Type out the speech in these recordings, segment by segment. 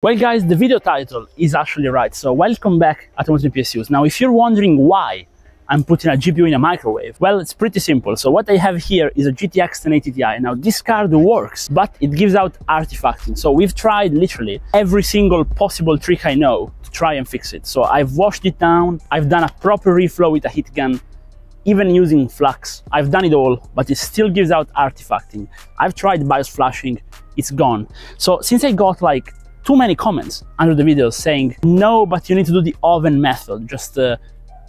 Well guys, the video title is actually right, so welcome back at ImWateringPSUs. Now if you're wondering why I'm putting a GPU in a microwave, well, it's pretty simple. So what I have here is a GTX 1080 Ti. Now this card works, but it gives out artifacting. So we've tried literally every single possible trick I know to try and fix it. So I've washed it down, I've done a proper reflow with a heat gun, even using flux. I've done it all, but it still gives out artifacting. I've tried BIOS flashing, it's gone. So since I got like too many comments under the video saying, no, but you need to do the oven method. Just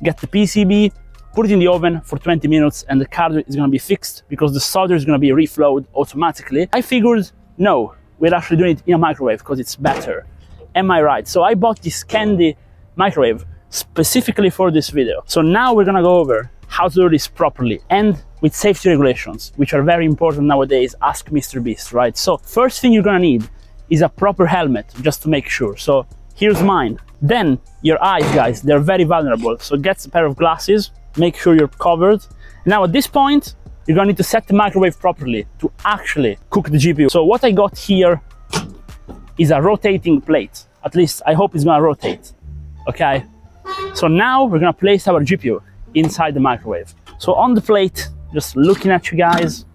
get the PCB, put it in the oven for 20 minutes and the card is gonna be fixed because the solder is gonna be reflowed automatically. I figured, no, we're actually doing it in a microwave because it's better. Am I right? So I bought this Candy microwave specifically for this video. So now we're gonna go over how to do this properly and with safety regulations, which are very important nowadays. Ask Mr. Beast, right? So first thing you're gonna need is a proper helmet, just to make sure. So here's mine. Then your eyes, guys, they're very vulnerable. So get a pair of glasses, make sure you're covered. Now at this point, you're gonna need to set the microwave properly to actually cook the GPU. So what I got here is a rotating plate. At least I hope it's gonna rotate, okay? So now we're gonna place our GPU inside the microwave. So on the plate, just looking at you guys,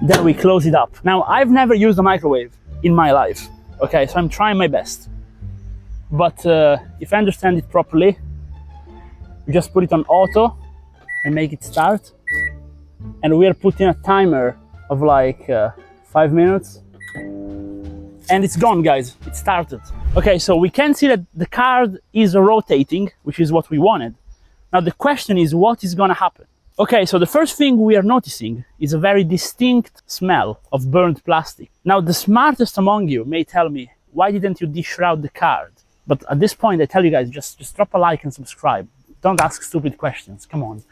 then we close it up. Now I've never used a microwave in my life, okay, so I'm trying my best, but if I understand it properly, we just put it on auto and make it start, and we are putting a timer of like 5 minutes, and it's gone, guys, it started. Okay, so we can see that the card is rotating, which is what we wanted. Now the question is, what is gonna happen? Okay, so the first thing we are noticing is a very distinct smell of burnt plastic. Now, the smartest among you may tell me, why didn't you deshroud the card? But at this point, I tell you guys, just drop a like and subscribe. Don't ask stupid questions, come on.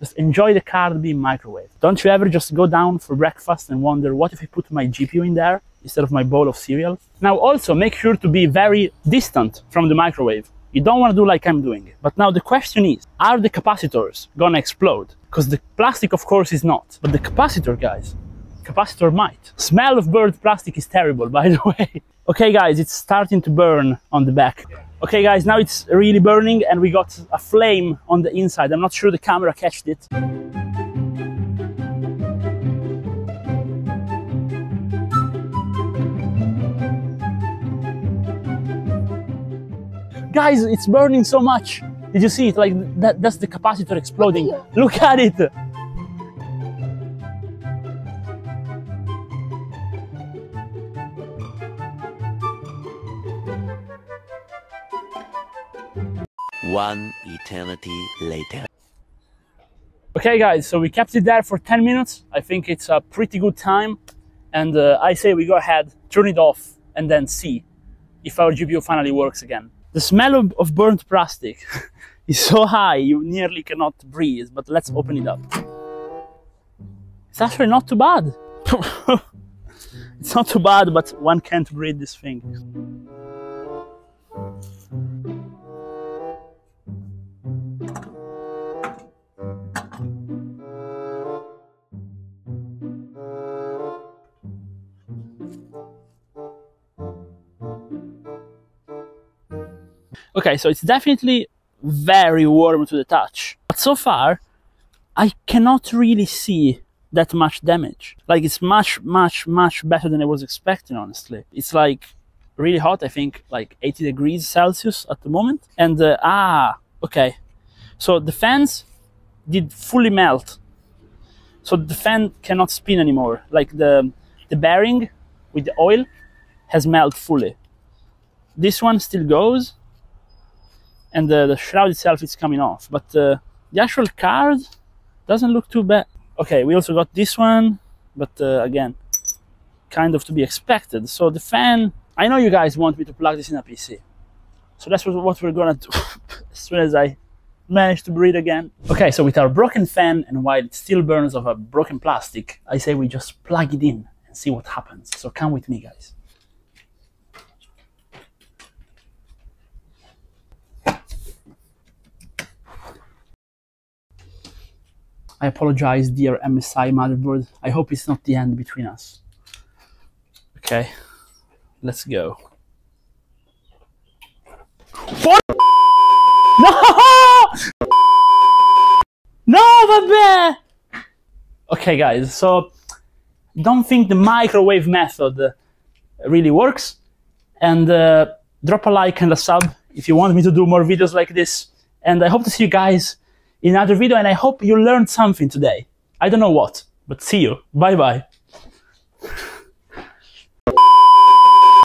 Just enjoy the card being microwaved. Don't you ever just go down for breakfast and wonder, what if I put my GPU in there instead of my bowl of cereal? Now, also make sure to be very distant from the microwave. You don't want to do like I'm doing. But now the question is, are the capacitors gonna explode? Because the plastic, of course, is not. But the capacitor, guys, capacitor might. Smell of burnt plastic is terrible, by the way. Okay, guys, it's starting to burn on the back. Okay, guys, now it's really burning and we got a flame on the inside. I'm not sure the camera catched it. Guys, it's burning so much. Did you see it? Like that's the capacitor exploding. Look at it. One eternity later. Okay, guys, so we kept it there for 10 minutes. I think it's a pretty good time. And I say we go ahead, turn it off, and then see if our GPU finally works again. The smell of burnt plastic is so high, you nearly cannot breathe, but let's open it up. It's actually not too bad. It's not too bad, but one can't breathe this thing. Okay, so it's definitely very warm to the touch, but so far I cannot really see that much damage. Like it's much better than I was expecting, honestly. It's like really hot, I think like 80 degrees Celsius at the moment. And okay, so the fans did fully melt. So the fan cannot spin anymore. Like the bearing with the oil has melted fully. This one still goes. And the shroud itself is coming off, but the actual card doesn't look too bad. Okay, we also got this one, but again, kind of to be expected. So the fan, I know you guys want me to plug this in a PC, so that's what we're gonna do as soon as I manage to breathe again. Okay, so with our broken fan, and while it still burns of a broken plastic, I say we just plug it in and see what happens. So come with me, guys. I apologize, dear MSI motherboard. I hope it's not the end between us. Okay, let's go. For no! No, vabbè! Okay, guys, so don't think the microwave method really works. And drop a like and a sub if you want me to do more videos like this. And I hope to see you guys in another video, and I hope you learned something today. I don't know what, but see you. Bye-bye.